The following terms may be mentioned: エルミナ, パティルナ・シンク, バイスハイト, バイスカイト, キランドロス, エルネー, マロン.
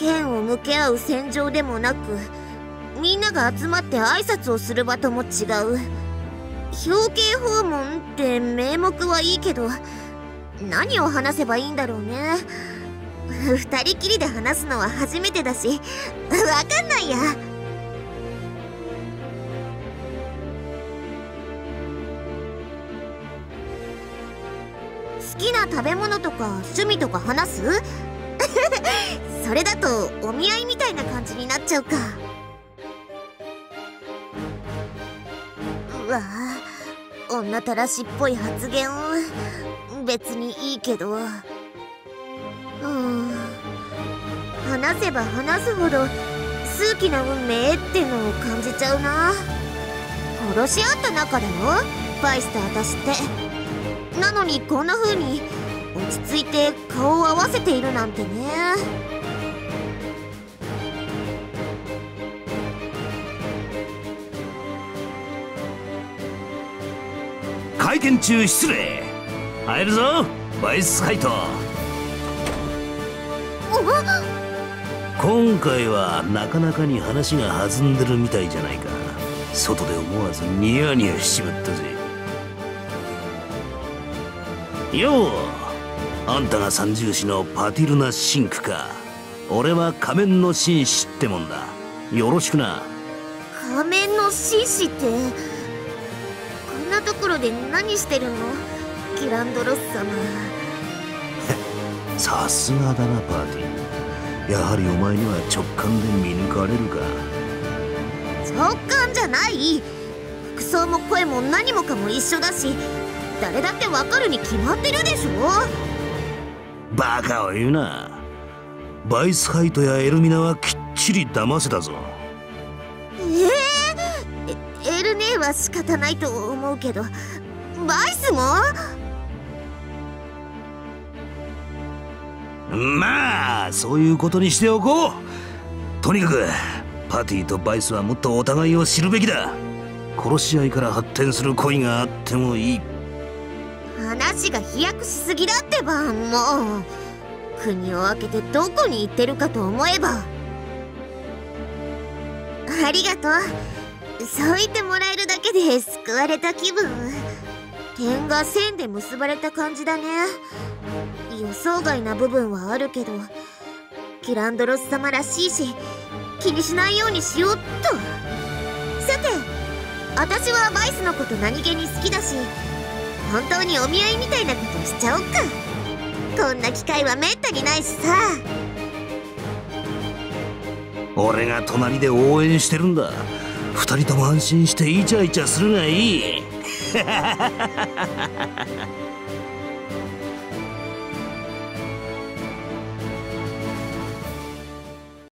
剣を向け合う戦場でもなく、みんなが集まって挨拶をする場とも違う。表敬訪問って名目はいいけど、何を話せばいいんだろうね。二人きりで話すのは初めてだし、わかんないや。好きな食べ物とか趣味とか話す？それだとお見合いみたいな感じになっちゃうか。うわぁ、女たらしっぽい発言。別にいいけど、話せば話すほど数奇な運命ってのを感じちゃうな。殺し合った仲だよ、バイスと私って。なのにこんな風に落ち着いて顔を合わせているなんてね。会見中失礼。入るぞ、バイスカイト。今回はなかなかに話が弾んでるみたいじゃないか。外で思わずニヤニヤしちまったぜ。よう、あんたが三重士のパティルナ・シンクか。俺は仮面の紳士ってもんだ。よろしくな。仮面の紳士って、こんなところで何してるの、キランドロス様。さすがだな、パーティー。やはりお前には直感で見抜かれるか。直感じゃない。服装も声も何もかも一緒だし、誰だってわかるに決まってるでしょ。バカを言うな。バイスハイトやエルミナはきっちり騙せたぞ。エルネーは仕方ないと思うけど、バイスも？まあそういうことにしておこう。とにかくパティとバイスはもっとお互いを知るべきだ。殺し合いから発展する恋があってもいい。話が飛躍しすぎだってば。もう国を開けてどこに行ってるかと思えば。ありがとう、そう言ってもらえるだけで救われた気分。点が線で結ばれた感じだね。予想外な部分はあるけど、キランドロス様らしいし、気にしないようにしようっと。さて、私はバイスのこと何気に好きだし、本当にお見合いみたいなことしちゃおっか。こんな機会はめったにないしさ。俺が隣で応援してるんだ。二人とも安心してイチャイチャするがいい。